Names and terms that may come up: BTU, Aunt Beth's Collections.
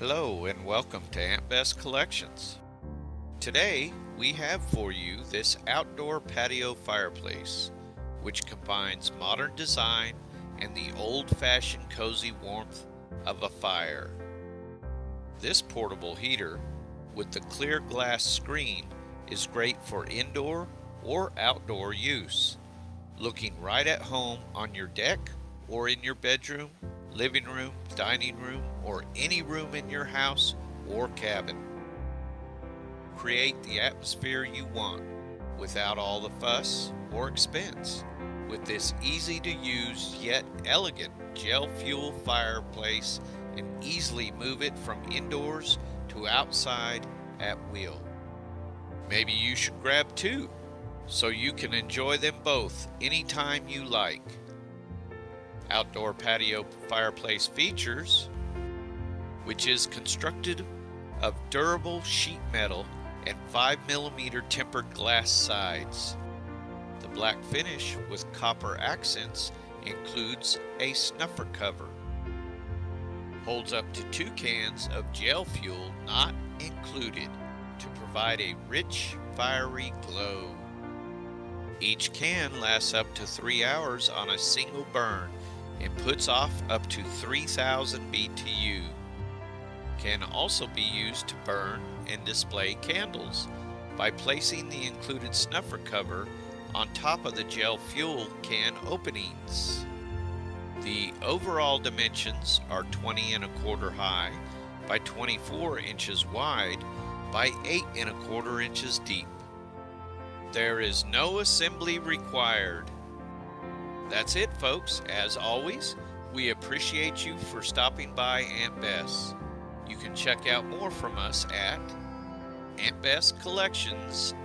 Hello and welcome to Aunt Beth's Collections. Today we have for you this outdoor patio fireplace which combines modern design and the old-fashioned cozy warmth of a fire. This portable heater with the clear glass screen is great for indoor or outdoor use, looking right at home on your deck or in your bedroom, living room, dining room, or any room in your house or cabin. Create the atmosphere you want without all the fuss or expense with this easy-to-use yet elegant gel fuel fireplace, and easily move it from indoors to outside at will. Maybe you should grab two so you can enjoy them both anytime you like. Outdoor patio fireplace features, which is constructed of durable sheet metal and 5mm tempered glass sides. The black finish with copper accents includes a snuffer cover. Holds up to 2 cans of gel fuel not included to provide a rich, fiery glow. Each can lasts up to 3 hours on a single burn and puts off up to 3,000 BTU. Can also be used to burn and display candles by placing the included snuffer cover on top of the gel fuel can openings. The overall dimensions are 20¼ high by 24 inches wide by 8¼ inches deep. There is no assembly required. That's it, folks. As always, we appreciate you for stopping by Aunt Beth's. You can check out more from us at AuntBethsCollections.com.